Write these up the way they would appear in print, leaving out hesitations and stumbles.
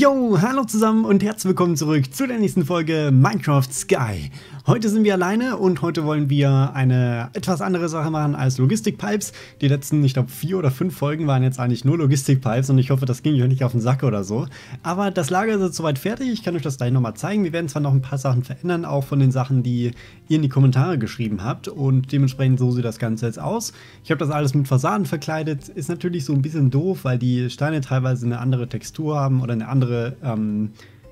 Yo, hallo zusammen und herzlich willkommen zurück zu der nächsten Folge Minecraft Sky. Heute sind wir alleine und heute wollen wir eine etwas andere Sache machen als Logistikpipes. Die letzten, ich glaube, 4 oder 5 Folgen waren jetzt eigentlich nur Logistikpipes und ich hoffe, das ging euch nicht auf den Sack oder so. Aber das Lager ist jetzt soweit fertig, ich kann euch das gleich nochmal zeigen. Wir werden zwar noch ein paar Sachen verändern, auch von den Sachen, die ihr in die Kommentare geschrieben habt, und dementsprechend so sieht das Ganze jetzt aus. Ich habe das alles mit Fassaden verkleidet, ist natürlich so ein bisschen doof, weil die Steine teilweise eine andere Textur haben oder eine andere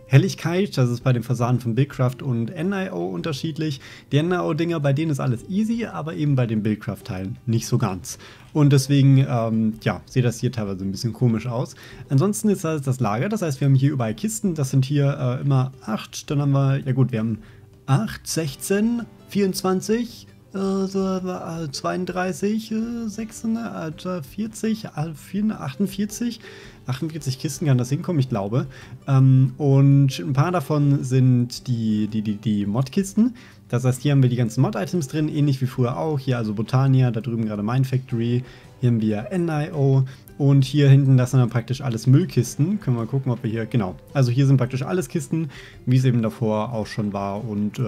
Helligkeit. Das ist bei den Fassaden von Billcraft und NIO unterschiedlich. Die NIO-Dinger, bei denen ist alles easy, aber eben bei den Billcraft-Teilen nicht so ganz. Und deswegen, ja, sieht das hier teilweise ein bisschen komisch aus. Ansonsten ist das Lager, das heißt, wir haben hier überall Kisten. Das sind hier immer 8, dann haben wir, ja gut, wir haben 8, 16, 24, 32, 46, 48 Kisten kann das hinkommen, ich glaube. Und ein paar davon sind die Mod-Kisten. Das heißt, hier haben wir die ganzen Mod-Items drin, ähnlich wie früher auch. Hier also Botania, da drüben gerade Mine Factory. Hier haben wir NIO. Und hier hinten, das sind dann praktisch alles Müllkisten. Können wir mal gucken, ob wir hier... Genau, also hier sind praktisch alles Kisten, wie es eben davor auch schon war und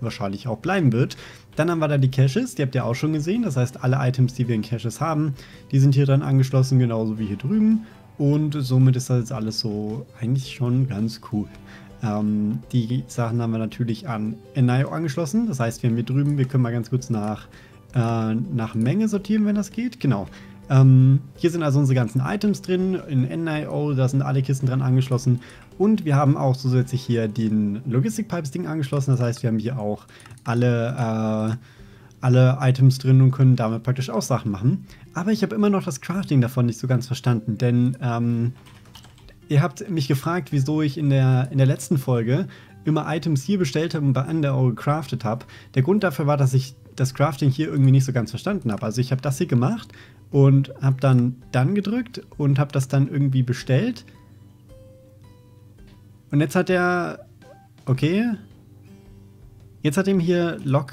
wahrscheinlich auch bleiben wird. Dann haben wir da die Caches, die habt ihr auch schon gesehen. Das heißt, alle Items, die wir in Caches haben, die sind hier dann angeschlossen, genauso wie hier drüben. Und somit ist das jetzt alles so eigentlich schon ganz cool. Die Sachen haben wir natürlich an NIO angeschlossen. Das heißt, wir haben hier drüben, wir können mal ganz kurz nach Menge sortieren, wenn das geht. Genau. Hier sind also unsere ganzen Items drin, in NIO, da sind alle Kisten dran angeschlossen, und wir haben auch zusätzlich hier den Logistikpipes-Ding angeschlossen, das heißt, wir haben hier auch alle Items drin und können damit praktisch auch Sachen machen. Aber ich habe immer noch das Crafting davon nicht so ganz verstanden, denn ihr habt mich gefragt, wieso ich in der letzten Folge immer Items hier bestellt habe und bei NIO gecraftet habe. Der Grund dafür war, dass ich das Crafting hier irgendwie nicht so ganz verstanden habe. Also ich habe das hier gemacht und habe dann gedrückt und habe das dann irgendwie bestellt. Und jetzt hat er... Okay. Jetzt hat ihm hier Log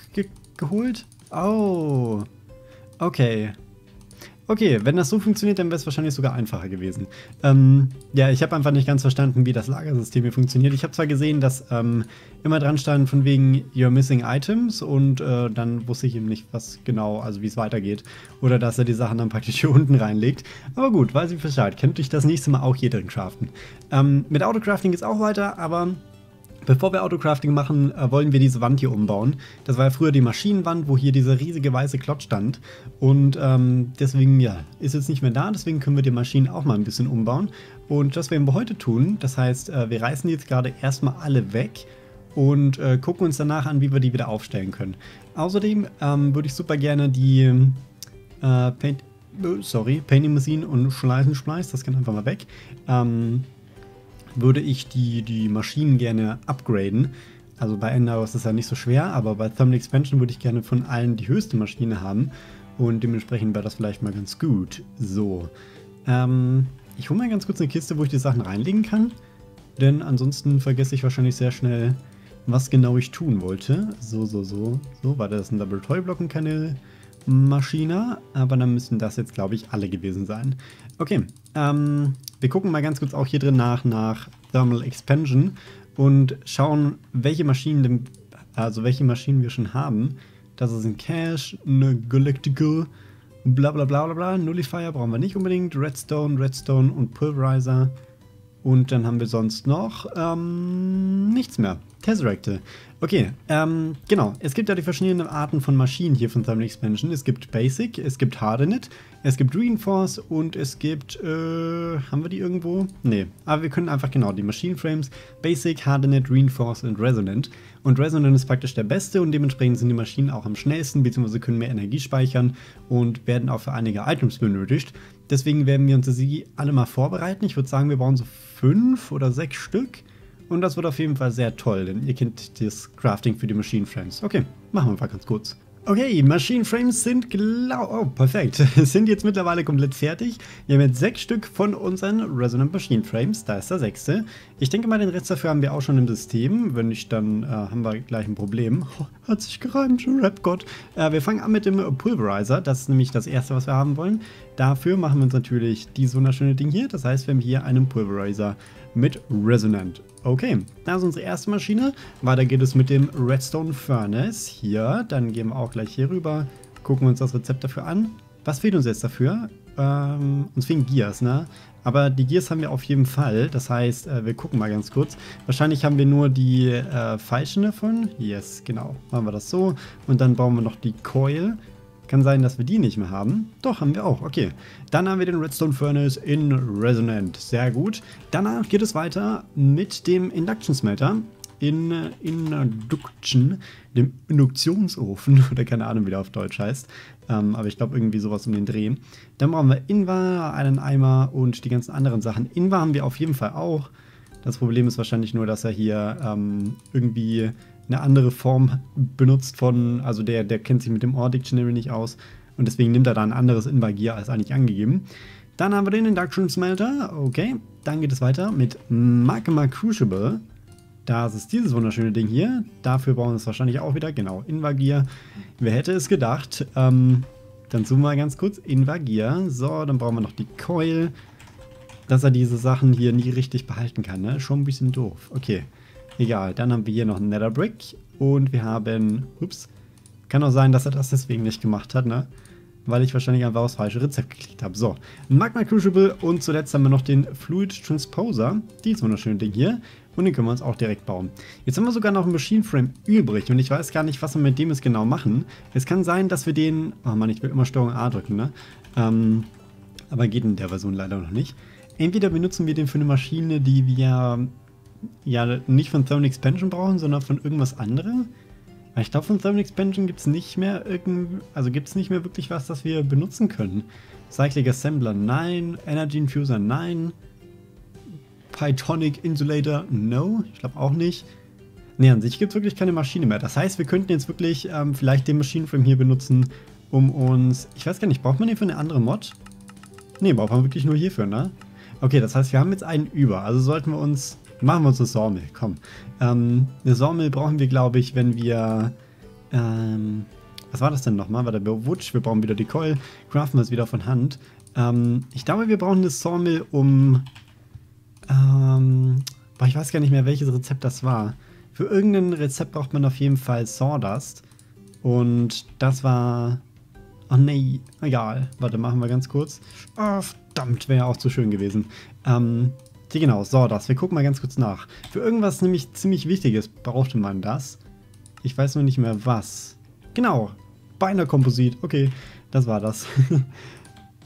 geholt. Oh. Okay. Okay, wenn das so funktioniert, dann wäre es wahrscheinlich sogar einfacher gewesen. Ja, ich habe einfach nicht ganz verstanden, wie das Lagersystem hier funktioniert. Ich habe zwar gesehen, dass immer dran stand von wegen You're missing items, und dann wusste ich eben nicht, was genau, also wie es weitergeht. Oder dass er die Sachen dann praktisch hier unten reinlegt. Aber gut, weiß ich Bescheid. Könnt ihr das nächste Mal auch hier drin craften. Mit Autocrafting geht es auch weiter, aber... Bevor wir Autocrafting machen, wollen wir diese Wand hier umbauen. Das war ja früher die Maschinenwand, wo hier dieser riesige weiße Klotz stand. Und deswegen, ja, ist jetzt nicht mehr da. Deswegen können wir die Maschinen auch mal ein bisschen umbauen. Und das werden wir heute tun. Das heißt, wir reißen jetzt gerade erstmal alle weg und gucken uns danach an, wie wir die wieder aufstellen können. Außerdem würde ich super gerne die Painting Machine und Schleifen-Schmeiß, das kann einfach mal weg. Würde ich die Maschinen gerne upgraden. Also bei NIO ist das ja nicht so schwer, aber bei Thermal Expansion würde ich gerne von allen die höchste Maschine haben. Und dementsprechend wäre das vielleicht mal ganz gut. So. Ich hole mal ganz kurz eine Kiste, wo ich die Sachen reinlegen kann. Denn ansonsten vergesse ich wahrscheinlich sehr schnell, was genau ich tun wollte. So, warte, das sind Double Toy Blocken, keine Maschine. Aber dann müssen das jetzt, glaube ich, alle gewesen sein. Okay, wir gucken mal ganz kurz auch hier drin nach Thermal Expansion und schauen, welche Maschinen wir schon haben. Das ist ein Cache, eine Galactical, bla bla bla bla bla, Nullifier brauchen wir nicht unbedingt, Redstone und Pulverizer. Und dann haben wir sonst noch nichts mehr. Tesseracte. Okay, genau. Es gibt ja die verschiedenen Arten von Maschinen hier von Thermal Expansion. Es gibt Basic, es gibt Hardened, es gibt Reinforce und es gibt, haben wir die irgendwo? Nee, aber wir können einfach genau die Maschinenframes, Basic, Hardened, Reinforce und Resonant. Und Resonant ist praktisch der beste und dementsprechend sind die Maschinen auch am schnellsten, beziehungsweise können mehr Energie speichern und werden auch für einige Items benötigt. Deswegen werden wir uns sie alle mal vorbereiten. Ich würde sagen, wir brauchen so 5 oder 6 Stück. Und das wird auf jeden Fall sehr toll, denn ihr kennt das Crafting für die Maschinenframes. Okay, machen wir einfach ganz kurz. Okay, Maschinenframes sind perfekt. Sind jetzt mittlerweile komplett fertig. Wir haben jetzt 6 Stück von unseren Resonant Maschinenframes. Da ist der 6. Ich denke mal, den Rest dafür haben wir auch schon im System. Wenn nicht, dann haben wir gleich ein Problem. Oh, hat sich gereimt, Rap-Gott. Wir fangen an mit dem Pulverizer. Das ist nämlich das erste, was wir haben wollen. Dafür machen wir uns natürlich dieses wunderschöne Ding hier. Das heißt, wir haben hier einen Pulverizer mit Resonant. Okay, das ist unsere erste Maschine. Weiter geht es mit dem Redstone Furnace hier. Dann gehen wir auch gleich hier rüber, gucken uns das Rezept dafür an. Was fehlt uns jetzt dafür? Uns fehlen Gears, ne? Aber die Gears haben wir auf jeden Fall. Das heißt, wir gucken mal ganz kurz. Wahrscheinlich haben wir nur die falschen davon. Yes, genau. Machen wir das so. Und dann bauen wir noch die Coil. Kann sein, dass wir die nicht mehr haben. Doch, haben wir auch. Okay. Dann haben wir den Redstone Furnace in Resonant. Sehr gut. Danach geht es weiter mit dem Induction Smelter. In Induction, dem Induktionsofen, oder keine Ahnung, wie der auf Deutsch heißt. Aber ich glaube, irgendwie sowas um den Dreh. Dann brauchen wir Invar, einen Eimer und die ganzen anderen Sachen. Invar haben wir auf jeden Fall auch. Das Problem ist wahrscheinlich nur, dass er hier irgendwie eine andere Form benutzt von, also der kennt sich mit dem Ore Dictionary nicht aus. Und deswegen nimmt er da ein anderes Invar-Gear als eigentlich angegeben. Dann haben wir den Induction Smelter. Okay, dann geht es weiter mit Magma Crucible. Das ist dieses wunderschöne Ding hier. Dafür brauchen wir es wahrscheinlich auch wieder. Genau, Invar-Gear. Wer hätte es gedacht? Dann zoomen wir ganz kurz. Invar-Gear. So, dann brauchen wir noch die Coil. Dass er diese Sachen hier nie richtig behalten kann, ne? Schon ein bisschen doof. Okay, egal. Dann haben wir hier noch einen Netherbrick. Und wir haben... Ups. Kann auch sein, dass er das deswegen nicht gemacht hat, ne? Weil ich wahrscheinlich einfach aufs falsche Rezept geklickt habe. So, Magma Crucible und zuletzt haben wir noch den Fluid Transposer. Dieses wunderschöne Ding hier. Und den können wir uns auch direkt bauen. Jetzt haben wir sogar noch einen Machine Frame übrig und ich weiß gar nicht, was wir mit dem jetzt genau machen. Es kann sein, dass wir den... Oh Mann, ich will immer Steuerung A drücken, ne? Aber geht in der Version leider noch nicht. Entweder benutzen wir den für eine Maschine, die wir ja nicht von Thermal Expansion brauchen, sondern von irgendwas anderem. Ich glaube, von Thermal Expansion gibt es nicht mehr wirklich was, das wir benutzen können. Cyclic Assembler, nein. Energy Infuser, nein. Pythonic Insulator, no. Ich glaube auch nicht. Ne, an sich gibt es wirklich keine Maschine mehr. Das heißt, wir könnten jetzt wirklich vielleicht den Machine Frame hier benutzen, um uns... Ich weiß gar nicht, braucht man den für eine andere Mod? Ne, braucht man wirklich nur hierfür, ne? Okay, das heißt, wir haben jetzt einen über. Also sollten wir uns... Machen wir uns eine Sawmill, komm. Eine Sawmill brauchen wir, glaube ich, wenn wir... was war das denn nochmal? War der Bewutsch? Wir brauchen wieder die Coil. Craften wir es wieder von Hand. Ich glaube, wir brauchen eine Sawmill, um... boah, ich weiß gar nicht mehr, welches Rezept das war. Für irgendein Rezept braucht man auf jeden Fall Sawdust. Und das war... Oh nee, egal. Warte, machen wir ganz kurz. Oh, verdammt, wäre ja auch zu schön gewesen. Genau, Sawdust. Wir gucken mal ganz kurz nach. Für irgendwas nämlich ziemlich Wichtiges brauchte man das. Ich weiß nur nicht mehr was. Genau, Binder-Komposit. Okay, das war das.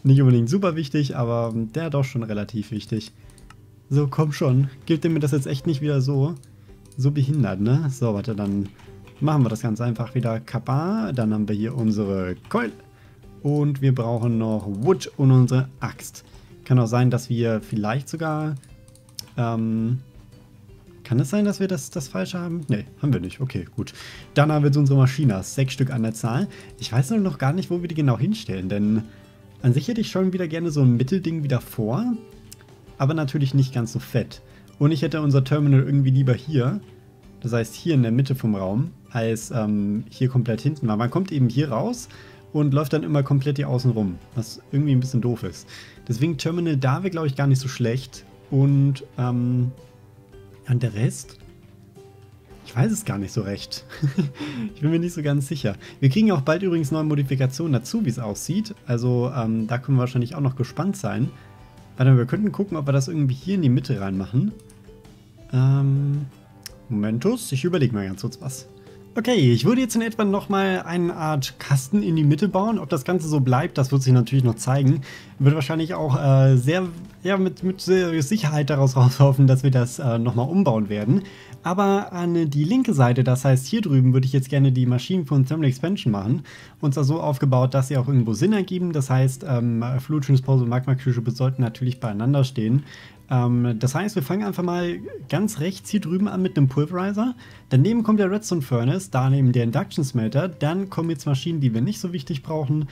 Nicht unbedingt super wichtig, aber der doch schon relativ wichtig. So, komm schon. Gebt mir das jetzt echt nicht wieder so behindert, ne? So, warte, dann machen wir das ganz einfach wieder. Kappa, dann haben wir hier unsere Coil. Und wir brauchen noch Wood und unsere Axt. Kann auch sein, dass wir vielleicht sogar... kann es sein, dass wir das Falsche haben? Ne, haben wir nicht. Okay, gut. Dann haben wir jetzt unsere Maschinas. 6 Stück an der Zahl. Ich weiß nur noch gar nicht, wo wir die genau hinstellen, denn an sich hätte ich schon wieder gerne so ein Mittelding wieder vor... Aber natürlich nicht ganz so fett. Und ich hätte unser Terminal irgendwie lieber hier, das heißt hier in der Mitte vom Raum, als hier komplett hinten. Weil man kommt eben hier raus und läuft dann immer komplett hier außen rum, was irgendwie ein bisschen doof ist. Deswegen Terminal da wäre, glaube ich, gar nicht so schlecht. Und der Rest? Ich weiß es gar nicht so recht. Ich bin mir nicht so ganz sicher. Wir kriegen auch bald übrigens neue Modifikationen dazu, wie es aussieht. Also da können wir wahrscheinlich auch noch gespannt sein. Warte, wir könnten gucken, ob wir das irgendwie hier in die Mitte reinmachen. Momentus, ich überlege mal ganz kurz was. Okay, ich würde jetzt in etwa nochmal eine Art Kasten in die Mitte bauen. Ob das Ganze so bleibt, das wird sich natürlich noch zeigen. Wird wahrscheinlich auch mit Sicherheit daraus raushoffen, dass wir das nochmal umbauen werden. Aber an die linke Seite, das heißt hier drüben, würde ich jetzt gerne die Maschinen von Thermal Expansion machen. Und zwar so aufgebaut, dass sie auch irgendwo Sinn ergeben. Das heißt, Fluid Transposer und Magma Crucible sollten natürlich beieinander stehen. Das heißt, wir fangen einfach mal ganz rechts hier drüben an mit einem Pulverizer. Daneben kommt der Redstone Furnace, daneben der Induction Smelter. Dann kommen jetzt Maschinen, die wir nicht so wichtig brauchen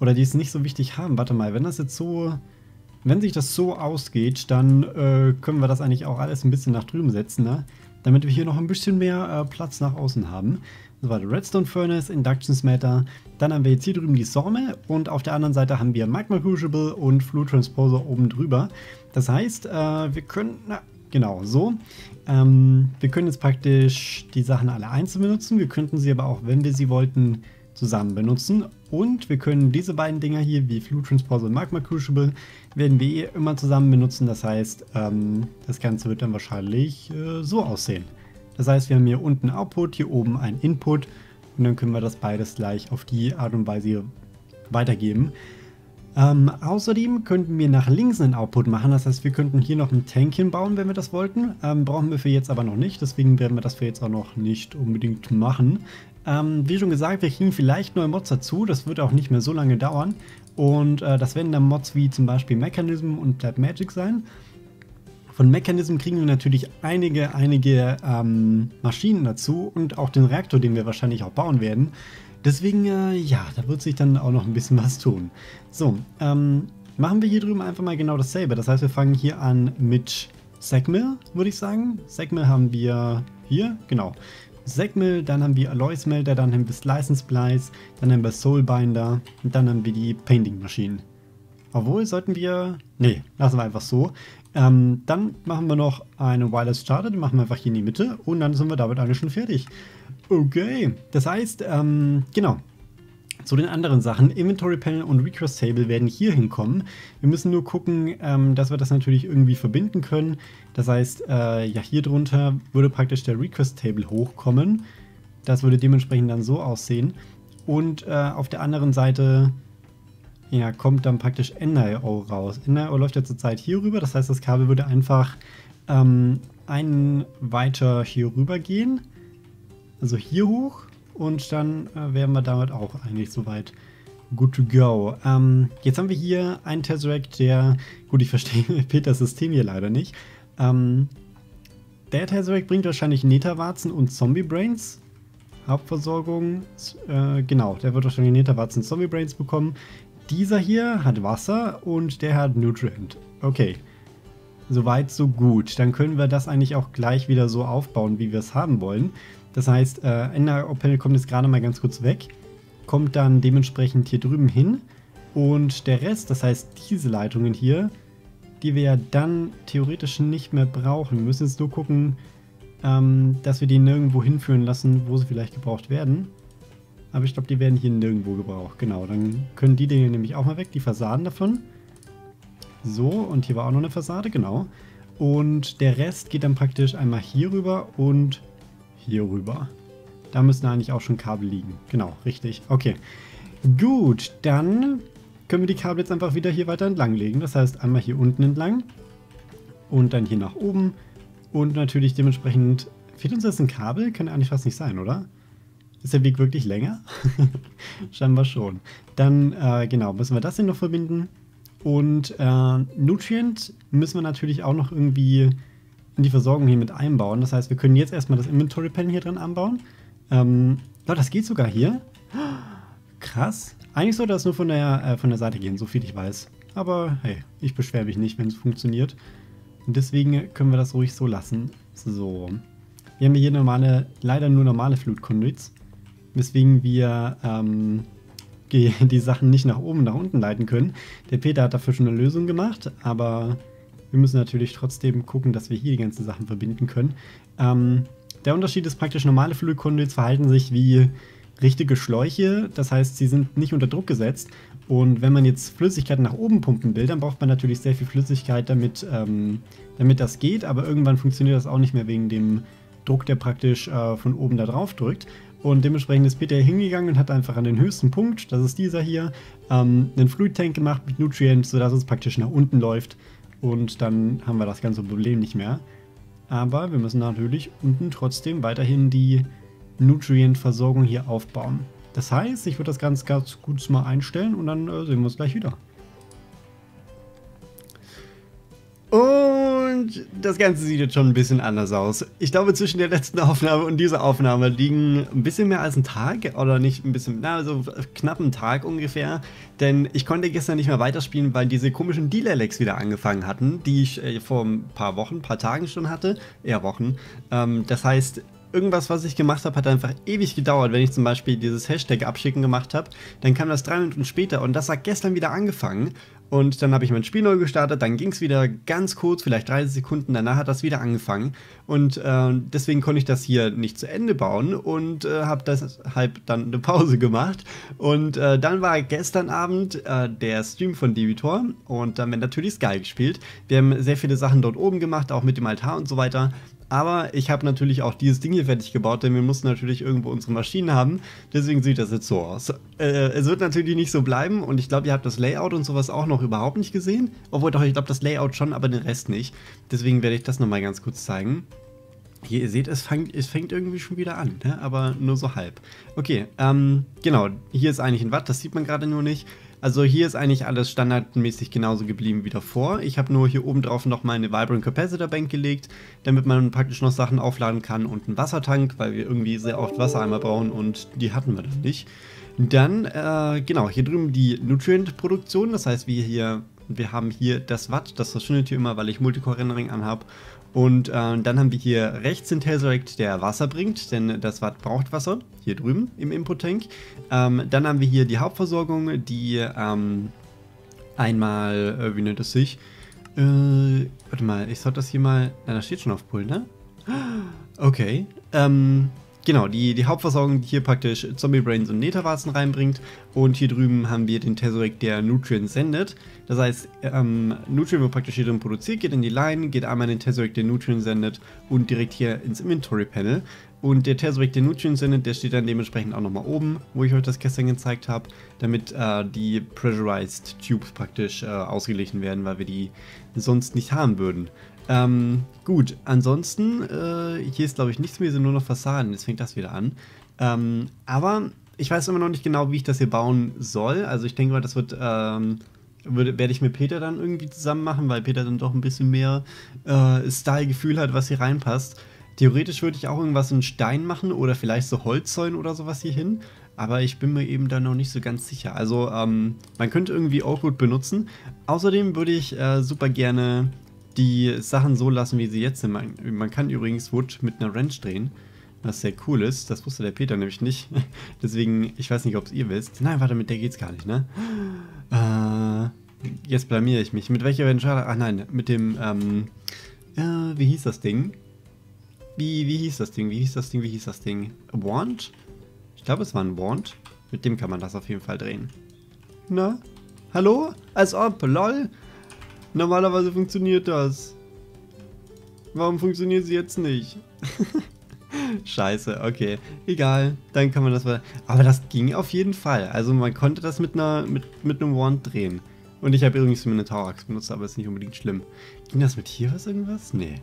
oder die es nicht so wichtig haben. Warte mal, wenn das jetzt so... Wenn sich das so ausgeht, dann können wir das eigentlich auch alles ein bisschen nach drüben setzen, ne? Damit wir hier noch ein bisschen mehr Platz nach außen haben. Das war der Redstone Furnace, Induction Smelter. Dann haben wir jetzt hier drüben die Sorme und auf der anderen Seite haben wir Magma Crucible und Flue Transposer oben drüber. Das heißt, wir können, wir können jetzt praktisch die Sachen alle einzeln benutzen. Wir könnten sie aber auch, wenn wir sie wollten, zusammen benutzen. Und wir können diese beiden Dinger hier, wie Flue Transposer und Magma Crucible, werden wir eh immer zusammen benutzen. Das heißt, das Ganze wird dann wahrscheinlich so aussehen. Das heißt, wir haben hier unten Output, hier oben ein Input und dann können wir das beides gleich auf die Art und Weise weitergeben. Außerdem könnten wir nach links einen Output machen, das heißt, wir könnten hier noch einen Tank hinbauen, wenn wir das wollten. Brauchen wir für jetzt aber noch nicht, deswegen werden wir das für jetzt auch noch nicht unbedingt machen. Wie schon gesagt, wir kriegen vielleicht neue Mods dazu, das wird auch nicht mehr so lange dauern. Und das werden dann Mods wie zum Beispiel Mekanism und Blackmagic sein. Von Mekanism kriegen wir natürlich einige Maschinen dazu und auch den Reaktor, den wir wahrscheinlich auch bauen werden. Deswegen, ja, da wird sich dann auch noch ein bisschen was tun. So, machen wir hier drüben einfach mal genau dasselbe. Das heißt, wir fangen hier an mit Segmill, würde ich sagen. Segmill haben wir hier, genau. Segmill, dann haben wir Alloy Smelter, dann haben wir Slice and Splice, dann haben wir Soul Binder und dann haben wir die Painting Maschinen. Obwohl, sollten wir... Nee, lassen wir einfach so. Dann machen wir noch eine Wireless Charter, die machen wir einfach hier in die Mitte und dann sind wir damit eigentlich schon fertig. Okay, das heißt, genau, zu den anderen Sachen, Inventory Panel und Request Table werden hier hinkommen. Wir müssen nur gucken, dass wir das natürlich irgendwie verbinden können. Das heißt, ja, hier drunter würde praktisch der Request Table hochkommen. Das würde dementsprechend dann so aussehen. Und auf der anderen Seite... Ja, kommt dann praktisch NIO raus. NIO läuft ja zurzeit hier rüber, das heißt, das Kabel würde einfach einen weiter hier rüber gehen, also hier hoch und dann wären wir damit auch eigentlich soweit good to go. Jetzt haben wir hier einen Tesseract, der, gut, ich verstehe Peters System hier leider nicht. Der Tesseract bringt wahrscheinlich Netherwarzen und Zombie Brains. Hauptversorgung, genau, der wird wahrscheinlich Netherwarzen und Zombie Brains bekommen. Dieser hier hat Wasser und der hat Nutrient. Okay, soweit so gut. Dann können wir das eigentlich auch gleich wieder so aufbauen, wie wir es haben wollen. Das heißt, NIO-Panel kommt jetzt gerade mal ganz kurz weg, kommt dann dementsprechend hier drüben hin und der Rest, das heißt diese Leitungen hier, die wir ja dann theoretisch nicht mehr brauchen. Wir müssen jetzt nur gucken, dass wir die nirgendwo hinführen lassen, wo sie vielleicht gebraucht werden. Aber ich glaube, die werden hier nirgendwo gebraucht. Genau, dann können die Dinge nämlich auch mal weg, die Fassaden davon. So, und hier war auch noch eine Fassade, genau. Und der Rest geht dann praktisch einmal hier rüber und hier rüber. Da müssen eigentlich auch schon Kabel liegen. Genau, richtig. Okay, gut, dann können wir die Kabel jetzt einfach wieder hier weiter entlang legen. Das heißt, einmal hier unten entlang und dann hier nach oben. Und natürlich dementsprechend... Fehlt uns jetzt ein Kabel? Kann eigentlich fast nicht sein, oder? Ist der Weg wirklich länger? Scheinbar schon. Dann, genau, müssen wir das hier noch verbinden. Und Nutrient müssen wir natürlich auch noch irgendwie in die Versorgung hier mit einbauen. Das heißt, wir können jetzt erstmal das Inventory Panel hier drin anbauen. Oh, das geht sogar hier. Krass. Eigentlich sollte das nur von der Seite gehen, so viel ich weiß. Aber hey, ich beschwere mich nicht, wenn es funktioniert. Und deswegen können wir das ruhig so lassen. So. Wir haben hier normale, leider nur normale Flut-Conduits. Weswegen wir die Sachen nicht nach oben, nach unten leiten können. Der Peter hat dafür schon eine Lösung gemacht, aber wir müssen natürlich trotzdem gucken, dass wir hier die ganzen Sachen verbinden können. Der Unterschied ist praktisch, normale Fluid-Conduits verhalten sich wie richtige Schläuche, das heißt, sie sind nicht unter Druck gesetzt. Und wenn man jetzt Flüssigkeit nach oben pumpen will, dann braucht man natürlich sehr viel Flüssigkeit, damit das geht, aber irgendwann funktioniert das auch nicht mehr wegen dem Druck, der praktisch von oben da drauf drückt. Und dementsprechend ist Peter hingegangen und hat einfach an den höchsten Punkt, das ist dieser hier, einen Fluid-Tank gemacht mit Nutrients, sodass es praktisch nach unten läuft. Und dann haben wir das ganze Problem nicht mehr. Aber wir müssen natürlich unten trotzdem weiterhin die Nutrient-Versorgung hier aufbauen. Das heißt, ich würde das Ganze ganz gut mal einstellen und dann sehen wir uns gleich wieder. Und das Ganze sieht jetzt schon ein bisschen anders aus. Ich glaube, zwischen der letzten Aufnahme und dieser Aufnahme liegen ein bisschen mehr als ein Tag, oder nicht ein bisschen, na, so knapp einen Tag ungefähr. Denn ich konnte gestern nicht mehr weiterspielen, weil diese komischen Dealer-Lags wieder angefangen hatten, die ich vor ein paar Tagen schon hatte. Eher Wochen. Das heißt, Irgendwas, was ich gemacht habe, hat einfach ewig gedauert. Wenn ich zum Beispiel dieses Hashtag abschicken gemacht habe, dann kam das 3 Minuten später und das hat gestern wieder angefangen. Und dann habe ich mein Spiel neu gestartet, dann ging es wieder ganz kurz, vielleicht 30 Sekunden, danach hat das wieder angefangen. Und deswegen konnte ich das hier nicht zu Ende bauen und habe deshalb dann eine Pause gemacht. Und dann war gestern Abend der Stream von Divitor und dann haben wir natürlich Sky gespielt. Wir haben sehr viele Sachen dort oben gemacht, auch mit dem Altar und so weiter. Aber ich habe natürlich auch dieses Ding hier fertig gebaut, denn wir mussten natürlich irgendwo unsere Maschinen haben. Deswegen sieht das jetzt so aus. Es wird natürlich nicht so bleiben und ich glaube, ihr habt das Layout und sowas auch noch überhaupt nicht gesehen. Obwohl doch, ich glaube das Layout schon, aber den Rest nicht. Deswegen werde ich das nochmal ganz kurz zeigen. Hier, ihr seht, es fängt irgendwie schon wieder an, ne? Aber nur so halb. Okay, genau, hier ist eigentlich ein Watt, das sieht man gerade nur nicht. Also hier ist eigentlich alles standardmäßig genauso geblieben wie davor. Ich habe nur hier oben drauf nochmal eine Vibrant Capacitor Bank gelegt, damit man praktisch noch Sachen aufladen kann und einen Wassertank, weil wir irgendwie sehr oft Wassereimer brauchen und die hatten wir dann nicht. Dann, genau, hier drüben die Nutrient-Produktion, das heißt wir haben hier das Watt, das verschwindet hier immer, weil ich Multicore-Rendering anhabe. Und dann haben wir hier rechts den Tesseract, der Wasser bringt, denn das Watt braucht Wasser, hier drüben im Input-Tank. Dann haben wir hier die Hauptversorgung, die einmal, wie nennt es sich? Warte mal, ich sollte das hier mal... Na, das steht schon auf Pull, ne? Okay, genau, die Hauptversorgung, die hier praktisch Zombie-Brains und Netherwarzen reinbringt. Und hier drüben haben wir den Tesseract, der Nutrients sendet. Das heißt, Nutrient wird praktisch hier drin produziert, geht in die Line, geht einmal in den Tesseract, der Nutrients sendet und direkt hier ins Inventory-Panel. Und der Tesseract, der Nutrients sendet, der steht dann dementsprechend auch nochmal oben, wo ich euch das gestern gezeigt habe, damit die Pressurized Tubes praktisch ausgeglichen werden, weil wir die sonst nicht haben würden. Gut, ansonsten, hier ist glaube ich nichts mehr, sind nur noch Fassaden, jetzt fängt das wieder an. Aber ich weiß immer noch nicht genau, wie ich das hier bauen soll. Also ich denke mal, das wird, werde ich mit Peter dann irgendwie zusammen machen, weil Peter dann doch ein bisschen mehr Style-Gefühl hat, was hier reinpasst. Theoretisch würde ich auch irgendwas in Stein machen oder vielleicht so Holzzäune oder sowas hier hin. Aber ich bin mir eben da noch nicht so ganz sicher. Also man könnte irgendwie Oakwood benutzen. Außerdem würde ich super gerne... die Sachen so lassen, wie sie jetzt sind. Man kann übrigens Wood mit einer Wrench drehen, was sehr cool ist. Das wusste der Peter nämlich nicht. Deswegen, ich weiß nicht, ob es ihr wisst. Nein, warte, mit der geht's gar nicht, ne? Jetzt blamiere ich mich. Mit welcher Wrench? Ach nein, mit dem, wie hieß das Ding? Wie hieß das Ding? Wand? Ich glaube, es war ein Wand. Mit dem kann man das auf jeden Fall drehen. Na? Hallo? Als ob, lol? Normalerweise funktioniert das. Warum funktioniert sie jetzt nicht? Scheiße, okay. Egal, dann kann man das mal... Aber das ging auf jeden Fall. Also man konnte das mit einem Wand drehen. Und ich habe übrigens eine Tauax benutzt, aber ist nicht unbedingt schlimm. Ging das mit hier was irgendwas? Nee.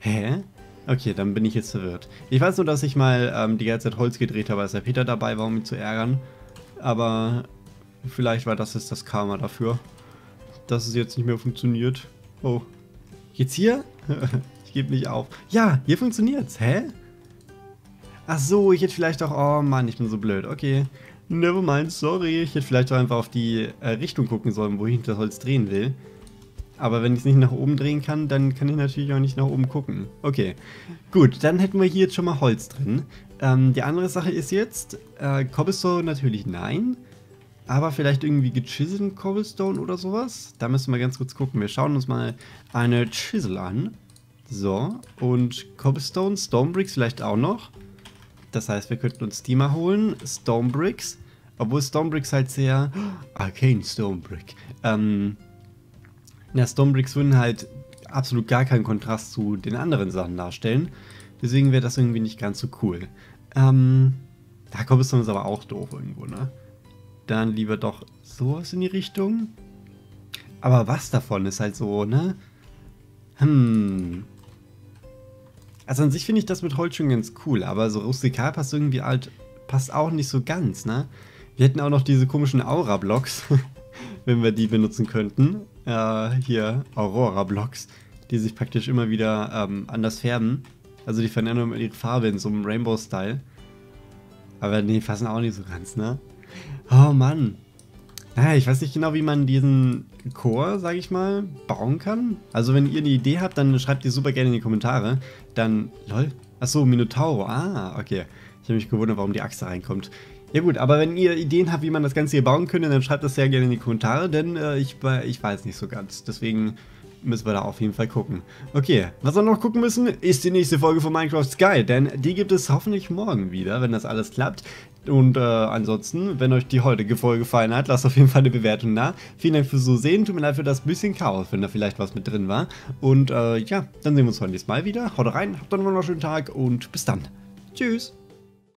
Hä? Okay, dann bin ich jetzt verwirrt. Ich weiß nur, dass ich mal die ganze Zeit Holz gedreht habe, als der Peter dabei war, um ihn zu ärgern. Aber vielleicht war das jetzt das Karma dafür, dass es jetzt nicht mehr funktioniert. Oh. Geht's hier? Ich gebe nicht auf. Ja, hier funktioniert's. Hä? Ach so, ich hätte vielleicht auch... Oh Mann, ich bin so blöd. Okay. Nevermind, sorry. Ich hätte vielleicht auch einfach auf die Richtung gucken sollen, wo ich das Holz drehen will. Aber wenn ich es nicht nach oben drehen kann, dann kann ich natürlich auch nicht nach oben gucken. Okay. Gut, dann hätten wir hier jetzt schon mal Holz drin. Die andere Sache ist jetzt... Cobblestone natürlich nein. Aber vielleicht irgendwie gechiselten Cobblestone oder sowas. Da müssen wir ganz kurz gucken. Wir schauen uns mal eine Chisel an. So, und Cobblestone, Stonebricks vielleicht auch noch. Das heißt, wir könnten uns die mal holen. Stonebricks. Obwohl Stonebricks halt sehr... Arcane Stonebrick. Na, Stonebricks würden halt absolut gar keinen Kontrast zu den anderen Sachen darstellen. Deswegen wäre das irgendwie nicht ganz so cool. Da Cobblestone ist aber auch doof irgendwo, ne? Dann lieber doch sowas in die Richtung. Aber was davon ist halt so, ne? Also an sich finde ich das mit Holz schon ganz cool, aber so rustikal passt irgendwie halt, passt auch nicht so ganz, ne? Wir hätten auch noch diese komischen Aura-Blocks, wenn wir die benutzen könnten. Hier, Aurora-Blocks, die sich praktisch immer wieder anders färben. Also die verändern ihre Farbe in so einem Rainbow-Style. Aber nee, passen auch nicht so ganz, ne? Oh Mann. Naja, ich weiß nicht genau, wie man diesen Chor, sag ich mal, bauen kann. Also wenn ihr eine Idee habt, dann schreibt die super gerne in die Kommentare. Dann, lol, Achso, Minotauro. Ah, okay. Ich habe mich gewundert, warum die Axt da reinkommt. Ja gut, aber wenn ihr Ideen habt, wie man das Ganze hier bauen könnte, dann schreibt das sehr gerne in die Kommentare, denn ich weiß nicht so ganz. Deswegen müssen wir da auf jeden Fall gucken. Okay, was wir noch gucken müssen, ist die nächste Folge von Minecraft Sky, denn die gibt es hoffentlich morgen wieder, wenn das alles klappt. Und ansonsten, wenn euch die heutige Folge gefallen hat, lasst auf jeden Fall eine Bewertung da. Vielen Dank fürs Zusehen, tut mir leid für das bisschen Chaos, wenn da vielleicht was mit drin war. Und ja, dann sehen wir uns heute nächstes Mal wieder. Haut rein, habt einen wunderschönen Tag und bis dann. Tschüss.